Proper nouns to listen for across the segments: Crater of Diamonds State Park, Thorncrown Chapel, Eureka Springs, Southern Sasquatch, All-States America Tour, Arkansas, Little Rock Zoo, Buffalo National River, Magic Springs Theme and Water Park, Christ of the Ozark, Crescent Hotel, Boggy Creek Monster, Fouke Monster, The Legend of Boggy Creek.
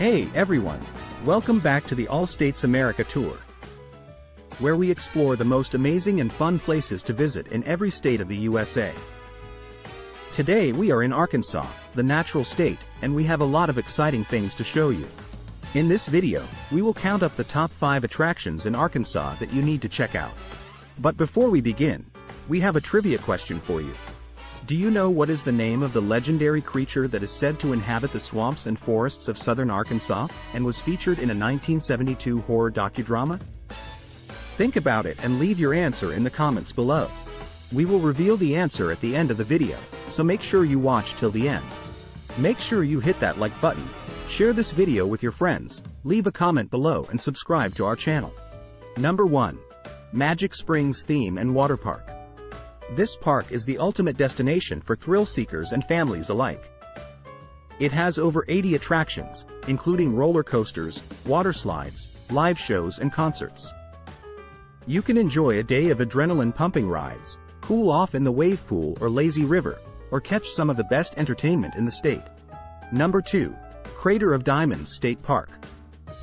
Hey everyone! Welcome back to the All-States America Tour, where we explore the most amazing and fun places to visit in every state of the USA. Today we are in Arkansas, the natural state, and we have a lot of exciting things to show you. In this video, we will count up the top 5 attractions in Arkansas that you need to check out. But before we begin, we have a trivia question for you. Do you know what is the name of the legendary creature that is said to inhabit the swamps and forests of southern Arkansas, and was featured in a 1972 horror docudrama? Think about it and leave your answer in the comments below. We will reveal the answer at the end of the video, so make sure you watch till the end. Make sure you hit that like button, share this video with your friends, leave a comment below and subscribe to our channel. Number 1. Magic Springs Theme and Water Park. This park is the ultimate destination for thrill seekers and families alike. It has over 80 attractions, including roller coasters, water slides, live shows and concerts. You can enjoy a day of adrenaline-pumping rides, cool off in the wave pool or lazy river, or catch some of the best entertainment in the state. Number 2. Crater of Diamonds State Park.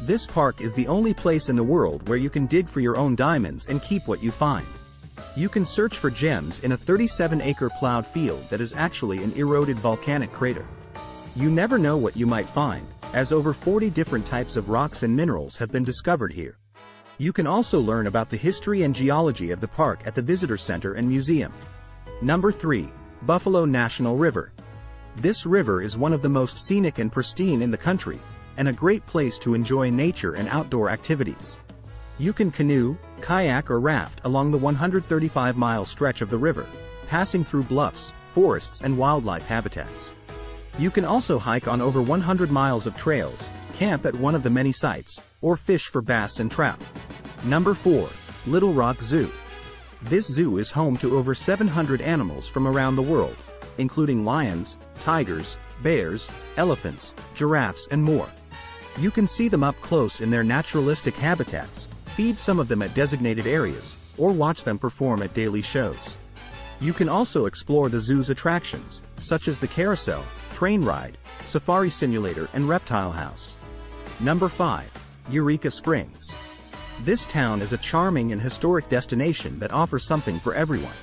This park is the only place in the world where you can dig for your own diamonds and keep what you find. You can search for gems in a 37-acre plowed field that is actually an eroded volcanic crater. You never know what you might find, as over 40 different types of rocks and minerals have been discovered here. You can also learn about the history and geology of the park at the visitor center and museum. Number 3. Buffalo National River. This river is one of the most scenic and pristine in the country, and a great place to enjoy nature and outdoor activities. You can canoe, kayak or raft along the 135-mile stretch of the river, passing through bluffs, forests and wildlife habitats. You can also hike on over 100 miles of trails, camp at one of the many sites, or fish for bass and trout. Number 4. Little Rock Zoo. This zoo is home to over 700 animals from around the world, including lions, tigers, bears, elephants, giraffes and more. You can see them up close in their naturalistic habitats, feed some of them at designated areas, or watch them perform at daily shows. You can also explore the zoo's attractions, such as the carousel, train ride, safari simulator and reptile house. Number 5. Eureka Springs. This town is a charming and historic destination that offers something for everyone.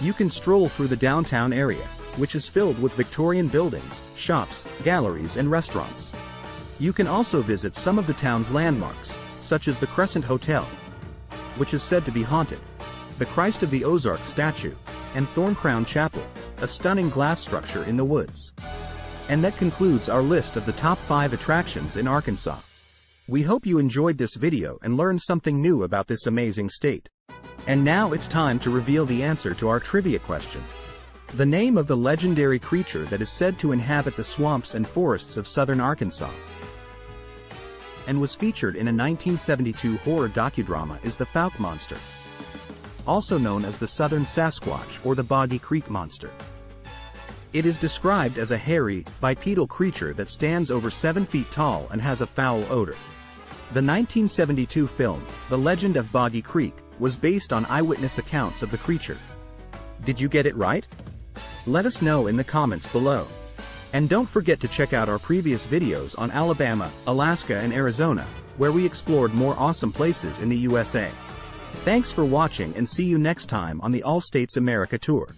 You can stroll through the downtown area, which is filled with Victorian buildings, shops, galleries and restaurants. You can also visit some of the town's landmarks, such as the Crescent Hotel, which is said to be haunted, the Christ of the Ozark statue, and Thorncrown Chapel, a stunning glass structure in the woods. And that concludes our list of the top 5 attractions in Arkansas. We hope you enjoyed this video and learned something new about this amazing state. And now it's time to reveal the answer to our trivia question. The name of the legendary creature that is said to inhabit the swamps and forests of southern Arkansas, and was featured in a 1972 horror docudrama is the Fouke Monster, also known as the Southern Sasquatch or the Boggy Creek Monster. It is described as a hairy, bipedal creature that stands over 7 feet tall and has a foul odor. The 1972 film, The Legend of Boggy Creek, was based on eyewitness accounts of the creature. Did you get it right? Let us know in the comments below. And don't forget to check out our previous videos on Alabama, Alaska and Arizona, where we explored more awesome places in the USA. Thanks for watching and see you next time on the All-States America Tour.